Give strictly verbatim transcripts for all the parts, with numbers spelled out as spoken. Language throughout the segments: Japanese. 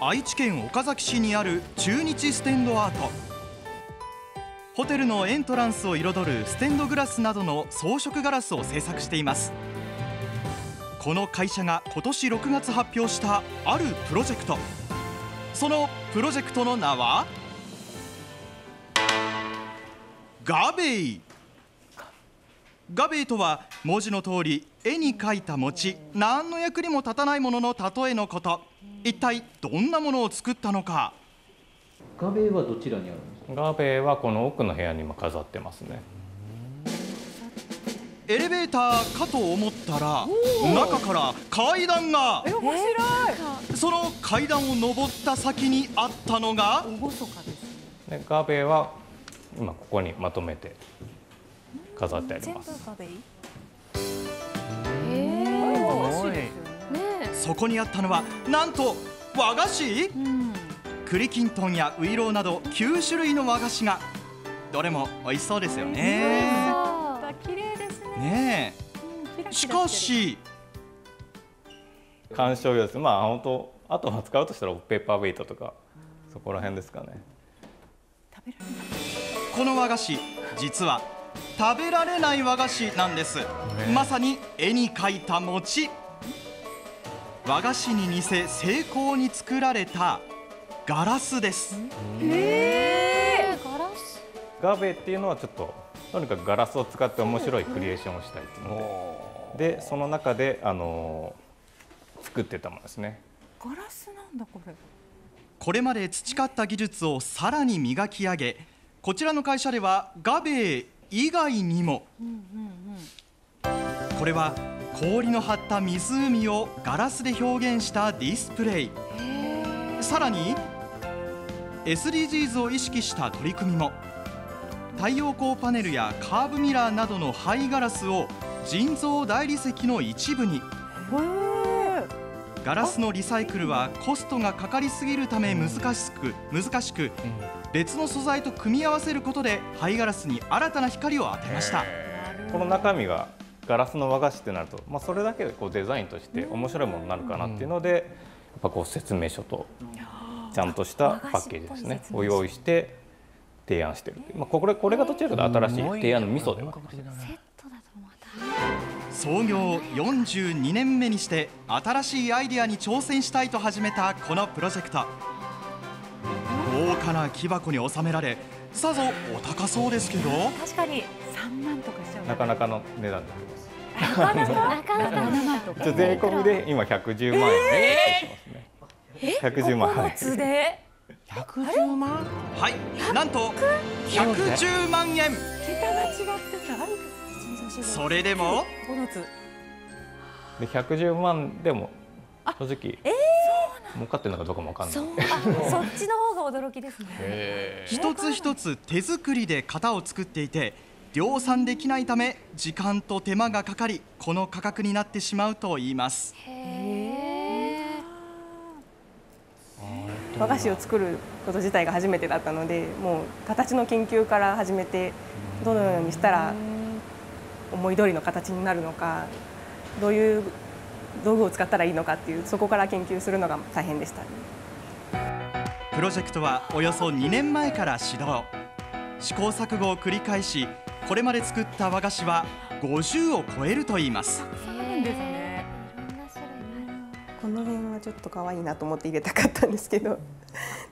愛知県岡崎市にある中日ステンドアート。ホテルのエントランスを彩るステンドグラスなどの装飾ガラスを制作しています。この会社が今年ろくがつ発表したあるプロジェクト、そのプロジェクトの名はガベイ。ガベイとは文字の通り絵に描いた餅、何の役にも立たないものの例えのこと。一体どんなものを作ったのか。ガベイはどちらにあるんですか。ガベイはこの奥の部屋にも飾ってますね。エレベーターかと思ったら中から階段が。え、面白い。その階段を上った先にあったのがガベイは今ここにまとめて飾ってあります。そこにあったのはなんと和菓子、うん、栗きんとんやういろうなどきゅうしゅるいの和菓子が。どれも美味しそうですよね。綺麗ですね。しかし観賞用です。まあ本当あとは使うとしたらペーパーウェイトとかそこら辺ですかね。食べられないこの和菓子、実は食べられない和菓子なんです。まさに絵に描いた餅。和菓子に似せ精巧に作られたガラスです。えー、ガラス。ガベっていうのはちょっととにかくガラスを使って面白いクリエーションをしたいっていうので、でその中であの作ってたものですね。ガラスなんだこれ。これまで培った技術をさらに磨き上げ、こちらの会社ではガベイ以外にも、これは氷の張った湖をガラスで表現したディスプレイ、さらに エスディージーズ を意識した取り組みも。太陽光パネルやカーブミラーなどの灰ガラスを人造大理石の一部に。ガラスのリサイクルはコストがかかりすぎるため難しく、難しく別の素材と組み合わせることで灰ガラスに新たな光を当てました。この中身がガラスの和菓子ってなると、まあ、それだけでこうデザインとして面白いものになるかなっていうので、やっぱこう説明書とちゃんとしたパッケージですねを用意して提案している。まあ、これこれがどちらかというと新しい提案のミソでは。創業よんじゅうにねんめにして新しいアイデアに挑戦したいと始めたこのプロジェクト。豪華な木箱に収められ、さぞお高そうですけど。確かにさんまんとかしちゃう。なかなかの値段になります。税込みで今ひゃくじゅうまんえんで売ってますね。ひゃくじゅうまんえん。ひゃくじゅうまん。はい、なんとひゃくじゅうまんえん。桁が違ってた。それでもひゃくじゅうまんでも正直儲かってるのかどうかもわかんない。そっちの方が驚きですね。一つ一つ手作りで型を作っていて量産できないため時間と手間がかかり、この価格になってしまうといいます。和菓子を作ること自体が初めてだったので、もう形の研究から始めて、どのようにしたら思い通りの形になるのか、どういう道具を使ったらいいのかっていう、そこから研究するのが大変でした。プロジェクトはおよそにねんまえから始動、試行錯誤を繰り返し、これまで作った和菓子はごじゅうを超えるといいます。この辺はちょっと可愛いなと思って入れたかったんですけど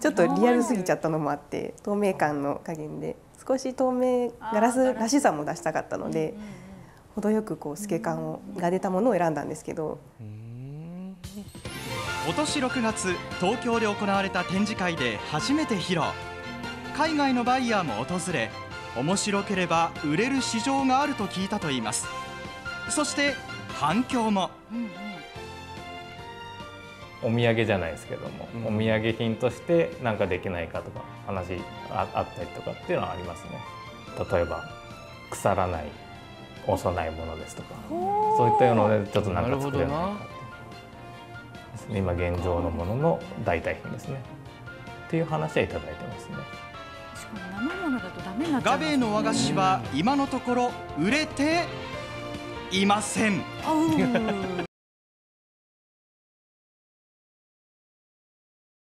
ちょっとリアルすぎちゃったのもあって、透明感の加減で少し透明ガラスらしさも出したかったので、程よくこう透け感をが出たものを選んだんですけど。今年ろくがつ、東京で行われた展示会で初めて披露。海外のバイヤーも訪れ、面白ければ売れる市場があると聞いたといいます。そして反響も。お土産じゃないですけども、うん、お土産品として何かできないかとか話 あ, あったりとかっていうのはありますね。例えば腐らないお供え物ですとか、そういったようなのでちょっと何か作れないかっていう、今現状のものの代替品ですねっていう話はいただいてますね。しかも生ものだとダメになっちゃう。ガベイの和菓子は今のところ売れていません。